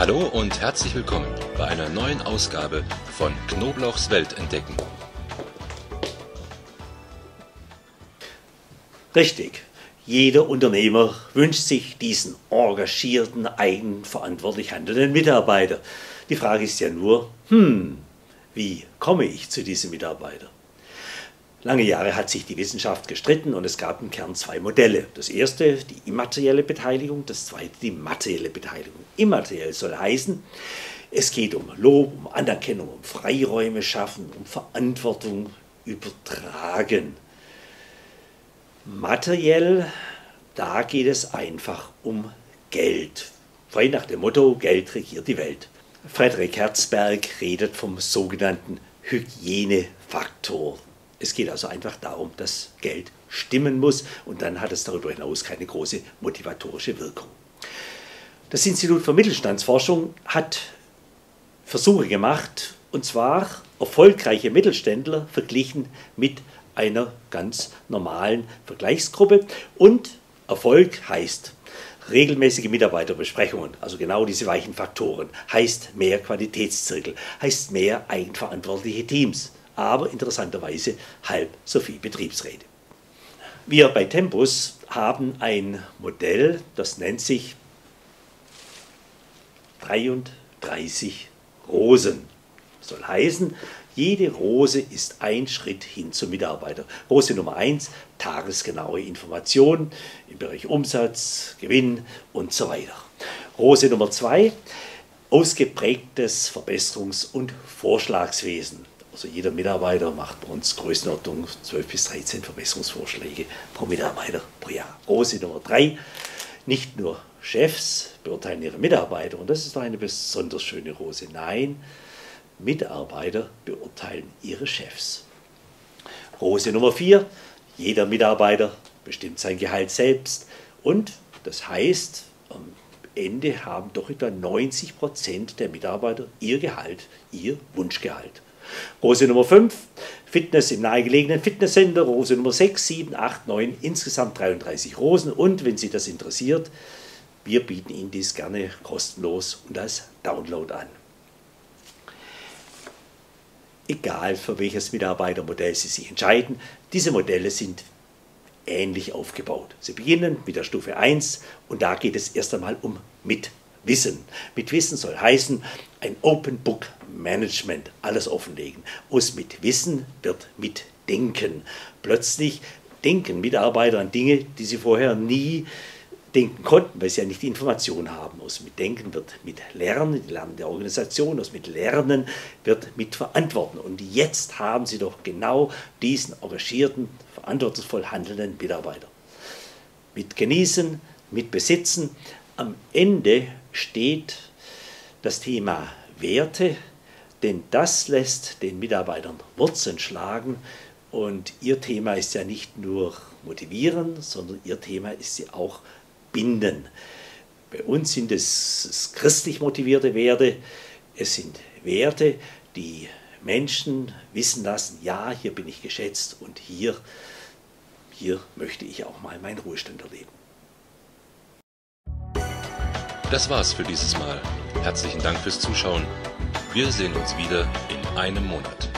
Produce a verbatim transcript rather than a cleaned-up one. Hallo und herzlich willkommen bei einer neuen Ausgabe von Knoblauchs Welt entdecken. Richtig, jeder Unternehmer wünscht sich diesen engagierten, eigenverantwortlich handelnden Mitarbeiter. Die Frage ist ja nur, hm, wie komme ich zu diesem Mitarbeiter? Lange Jahre hat sich die Wissenschaft gestritten und es gab im Kern zwei Modelle. Das erste die immaterielle Beteiligung, das zweite die materielle Beteiligung. Immateriell soll heißen, es geht um Lob, um Anerkennung, um Freiräume schaffen, um Verantwortung übertragen. Materiell, da geht es einfach um Geld. Frei nach dem Motto, Geld regiert die Welt. Friedrich Herzberg redet vom sogenannten Hygienefaktor. Es geht also einfach darum, dass Geld stimmen muss und dann hat es darüber hinaus keine große motivatorische Wirkung. Das Institut für Mittelstandsforschung hat Versuche gemacht, und zwar erfolgreiche Mittelständler verglichen mit einer ganz normalen Vergleichsgruppe, und Erfolg heißt regelmäßige Mitarbeiterbesprechungen, also genau diese weichen Faktoren, heißt mehr Qualitätszirkel, heißt mehr eigenverantwortliche Teams, aber interessanterweise halb so viel Betriebsräte. Wir bei Tempus haben ein Modell, das nennt sich dreiunddreißig Rosen. Das soll heißen, jede Rose ist ein Schritt hin zum Mitarbeiter. Rose Nummer eins, tagesgenaue Informationen im Bereich Umsatz, Gewinn und so weiter. Rose Nummer zwei, ausgeprägtes Verbesserungs- und Vorschlagswesen. Also jeder Mitarbeiter macht bei uns Größenordnung zwölf bis dreizehn Verbesserungsvorschläge pro Mitarbeiter pro Jahr. Rose Nummer drei, nicht nur Chefs beurteilen ihre Mitarbeiter, und das ist doch eine besonders schöne Rose. Nein, Mitarbeiter beurteilen ihre Chefs. Rose Nummer vier, jeder Mitarbeiter bestimmt sein Gehalt selbst, und das heißt, am Ende haben doch etwa neunzig Prozent der Mitarbeiter ihr Gehalt, ihr Wunschgehalt. Rose Nummer fünf, Fitness im nahegelegenen Fitnesscenter. Rose Nummer sechs, sieben, acht, neun, insgesamt dreiunddreißig Rosen. Und wenn Sie das interessiert, wir bieten Ihnen dies gerne kostenlos und als Download an. Egal für welches Mitarbeitermodell Sie sich entscheiden, diese Modelle sind ähnlich aufgebaut. Sie beginnen mit der Stufe eins, und da geht es erst einmal um Mitwissen. Mitwissen soll heißen, ein Open Book Management, alles offenlegen. Aus Mitwissen wird Mitdenken. Plötzlich denken Mitarbeiter an Dinge, die sie vorher nie denken konnten, weil sie ja nicht die Information haben. Aus Mitdenken wird Mitlernen, die Lernen der Organisation, aus Mitlernen wird Mitverantworten. Und jetzt haben sie doch genau diesen engagierten, verantwortungsvoll handelnden Mitarbeiter. Mitgenießen, mitbesitzen. Am Ende steht das Thema Werte, denn das lässt den Mitarbeitern Wurzeln schlagen, und ihr Thema ist ja nicht nur motivieren, sondern ihr Thema ist ja auch binden. Bei uns sind es christlich motivierte Werte, es sind Werte, die Menschen wissen lassen, ja, hier bin ich geschätzt und hier, hier möchte ich auch mal meinen Ruhestand erleben. Das war's für dieses Mal. Herzlichen Dank fürs Zuschauen. Wir sehen uns wieder in einem Monat.